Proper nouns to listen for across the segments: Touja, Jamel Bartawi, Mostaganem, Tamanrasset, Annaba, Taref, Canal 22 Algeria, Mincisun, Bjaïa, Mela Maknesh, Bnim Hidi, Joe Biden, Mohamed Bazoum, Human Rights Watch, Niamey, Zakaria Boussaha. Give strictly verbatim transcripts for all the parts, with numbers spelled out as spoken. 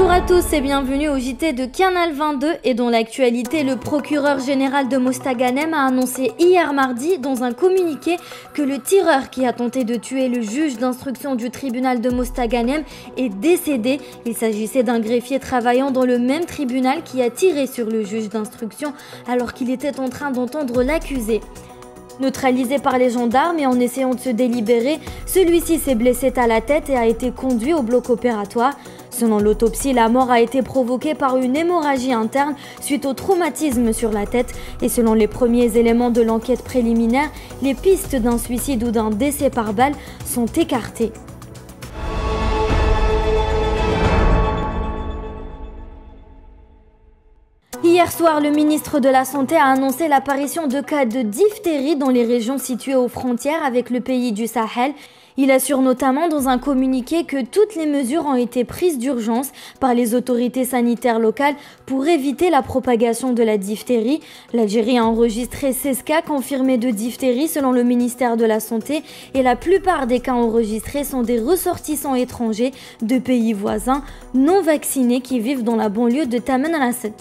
Bonjour à tous et bienvenue au J T de Canal vingt-deux et dans l'actualité, le procureur général de Mostaganem a annoncé hier mardi dans un communiqué que le tireur qui a tenté de tuer le juge d'instruction du tribunal de Mostaganem est décédé. Il s'agissait d'un greffier travaillant dans le même tribunal qui a tiré sur le juge d'instruction alors qu'il était en train d'entendre l'accusé. Neutralisé par les gendarmes et en essayant de se délibérer, celui-ci s'est blessé à la tête et a été conduit au bloc opératoire. Selon l'autopsie, la mort a été provoquée par une hémorragie interne suite au traumatisme sur la tête et selon les premiers éléments de l'enquête préliminaire, les pistes d'un suicide ou d'un décès par balle sont écartées. Hier soir, le ministre de la Santé a annoncé l'apparition de cas de diphtérie dans les régions situées aux frontières avec le pays du Sahel. Il assure notamment dans un communiqué que toutes les mesures ont été prises d'urgence par les autorités sanitaires locales pour éviter la propagation de la diphtérie. L'Algérie a enregistré seize cas confirmés de diphtérie selon le ministère de la Santé et la plupart des cas enregistrés sont des ressortissants étrangers de pays voisins non vaccinés qui vivent dans la banlieue de Tamanrasset.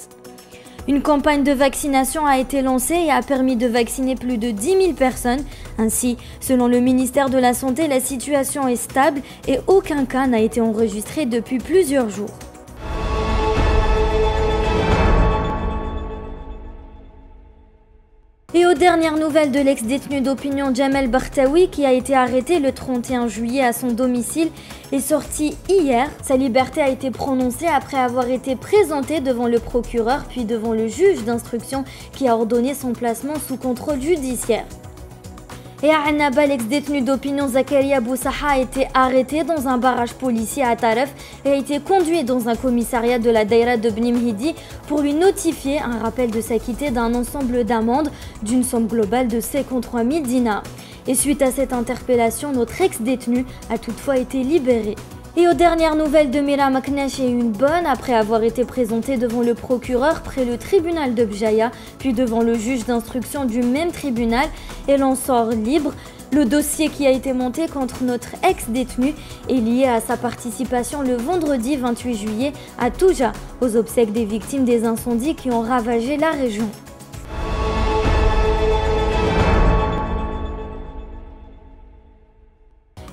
Une campagne de vaccination a été lancée et a permis de vacciner plus de dix mille personnes. Ainsi, selon le ministère de la Santé, la situation est stable et aucun cas n'a été enregistré depuis plusieurs jours. Et aux dernières nouvelles de l'ex-détenu d'opinion Jamel Bartawi, qui a été arrêté le trente et un juillet à son domicile, est sorti hier. Sa liberté a été prononcée après avoir été présentée devant le procureur puis devant le juge d'instruction qui a ordonné son placement sous contrôle judiciaire. Et à Annaba, l'ex-détenu d'opinion Zakaria Boussaha a été arrêté dans un barrage policier à Taref et a été conduit dans un commissariat de la daïra de Bnim Hidi pour lui notifier un rappel de s'acquitter d'un ensemble d'amendes d'une somme globale de cinquante-trois mille dinars. Et suite à cette interpellation, notre ex-détenu a toutefois été libéré. Et aux dernières nouvelles de Mela Maknesh est une bonne après avoir été présentée devant le procureur près le tribunal de Bjaïa, puis devant le juge d'instruction du même tribunal, et l'en sort libre. Le dossier qui a été monté contre notre ex-détenu est lié à sa participation le vendredi vingt-huit juillet à Touja, aux obsèques des victimes des incendies qui ont ravagé la région.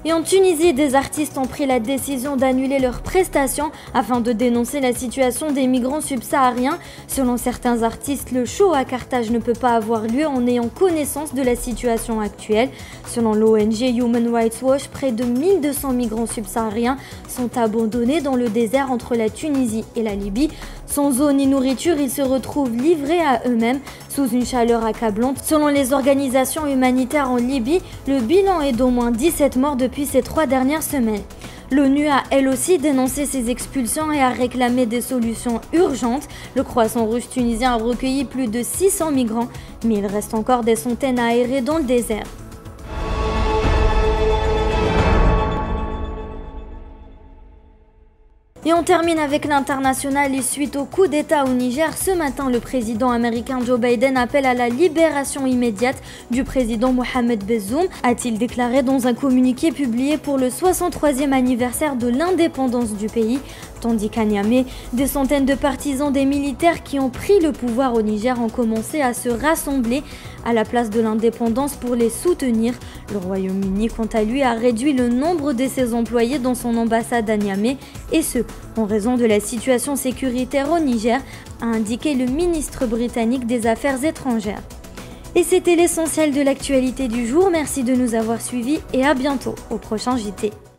Et en Tunisie, des artistes ont pris la décision d'annuler leurs prestations afin de dénoncer la situation des migrants subsahariens. Selon certains artistes, le show à Carthage ne peut pas avoir lieu en ayant connaissance de la situation actuelle. Selon l'O N G Human Rights Watch, près de mille deux cents migrants subsahariens sont abandonnés dans le désert entre la Tunisie et la Libye. Sans eau ni nourriture, ils se retrouvent livrés à eux-mêmes sous une chaleur accablante. Selon les organisations humanitaires en Libye, le bilan est d'au moins dix-sept morts depuis Depuis ces trois dernières semaines. L'ONU a elle aussi dénoncé ces expulsions et a réclamé des solutions urgentes. Le croissant rouge tunisien a recueilli plus de six cents migrants, mais il reste encore des centaines à errer dans le désert. Et on termine avec l'international et suite au coup d'État au Niger, ce matin le président américain Joe Biden appelle à la libération immédiate du président Mohamed Bazoum, a-t-il déclaré dans un communiqué publié pour le soixante-troisième anniversaire de l'indépendance du pays. Tandis qu'à Niamey, des centaines de partisans des militaires qui ont pris le pouvoir au Niger ont commencé à se rassembler à la place de l'indépendance pour les soutenir. Le Royaume-Uni, quant à lui, a réduit le nombre de ses employés dans son ambassade à Niamey, et ce, en raison de la situation sécuritaire au Niger, a indiqué le ministre britannique des Affaires étrangères. Et c'était l'essentiel de l'actualité du jour, merci de nous avoir suivis et à bientôt au prochain J T.